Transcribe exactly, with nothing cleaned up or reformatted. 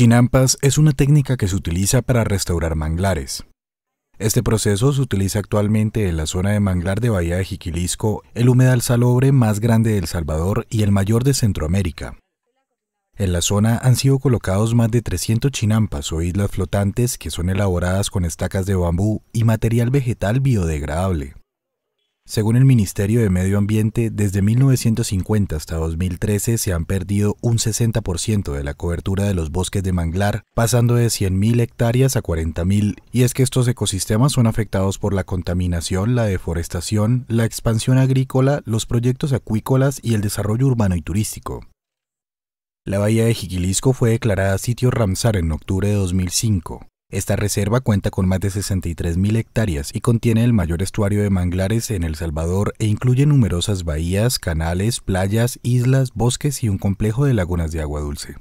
Chinampas es una técnica que se utiliza para restaurar manglares. Este proceso se utiliza actualmente en la zona de manglar de Bahía de Jiquilisco, el humedal salobre más grande de El Salvador y el mayor de Centroamérica. En la zona han sido colocados más de trescientas chinampas o islas flotantes que son elaboradas con estacas de bambú y material vegetal biodegradable. Según el Ministerio de Medio Ambiente, desde mil novecientos cincuenta hasta dos mil trece se han perdido un sesenta por ciento de la cobertura de los bosques de manglar, pasando de cien mil hectáreas a cuarenta mil, y es que estos ecosistemas son afectados por la contaminación, la deforestación, la expansión agrícola, los proyectos acuícolas y el desarrollo urbano y turístico. La Bahía de Jiquilisco fue declarada sitio Ramsar en octubre de dos mil cinco. Esta reserva cuenta con más de sesenta y tres mil hectáreas y contiene el mayor estuario de manglares en El Salvador e incluye numerosas bahías, canales, playas, islas, bosques y un complejo de lagunas de agua dulce.